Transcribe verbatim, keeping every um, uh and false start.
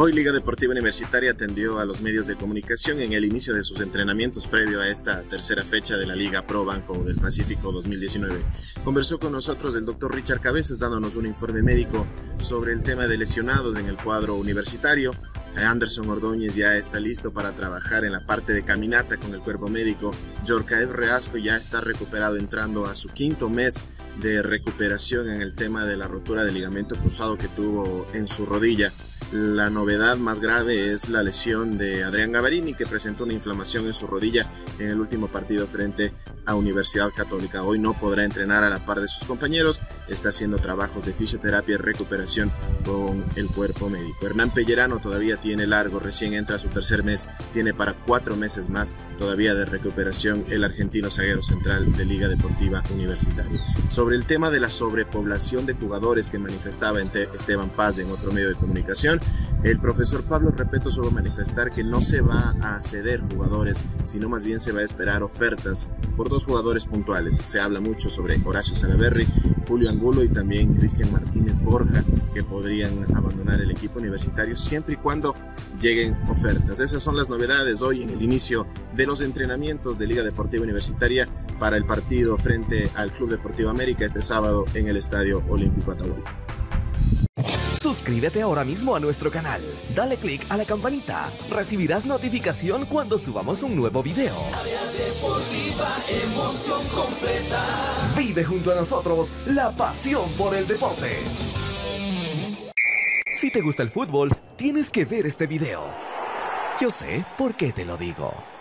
Hoy Liga Deportiva Universitaria atendió a los medios de comunicación en el inicio de sus entrenamientos previo a esta tercera fecha de la Liga Pro Banco del Pacífico dos mil diecinueve. Conversó con nosotros el doctor Richard Cabezas dándonos un informe médico sobre el tema de lesionados en el cuadro universitario. Anderson Ordóñez ya está listo para trabajar en la parte de caminata con el cuerpo médico. Yorcaev Reasco ya está recuperado entrando a su quinto mes de recuperación en el tema de la rotura del ligamento cruzado que tuvo en su rodilla. La novedad más grave es la lesión de Adrián Gabarini, que presentó una inflamación en su rodilla en el último partido frente a Universidad Católica. Hoy no podrá entrenar a la par de sus compañeros, está haciendo trabajos de fisioterapia y recuperación con el cuerpo médico. Hernán Pellerano todavía tiene largo, recién entra a su tercer mes, tiene para cuatro meses más todavía de recuperación el argentino zaguero central de Liga Deportiva Universitaria. Sobre el tema de la sobrepoblación de jugadores que manifestaba Esteban Paz en otro medio de comunicación, el profesor Pablo Repeto suele manifestar que no se va a ceder jugadores, sino más bien se va a esperar ofertas por dos jugadores puntuales. Se habla mucho sobre Horacio Salaverri, Julio Angulo y también Cristian Martínez Borja, que podrían abandonar el equipo universitario siempre y cuando lleguen ofertas. Esas son las novedades hoy en el inicio de los entrenamientos de Liga Deportiva Universitaria para el partido frente al Club Deportivo América este sábado en el Estadio Olímpico Atahualpa. Suscríbete ahora mismo a nuestro canal, dale click a la campanita, recibirás notificación cuando subamos un nuevo video. Area Deportiva, emoción completa. Vive junto a nosotros la pasión por el deporte. Si te gusta el fútbol, tienes que ver este video. Yo sé por qué te lo digo.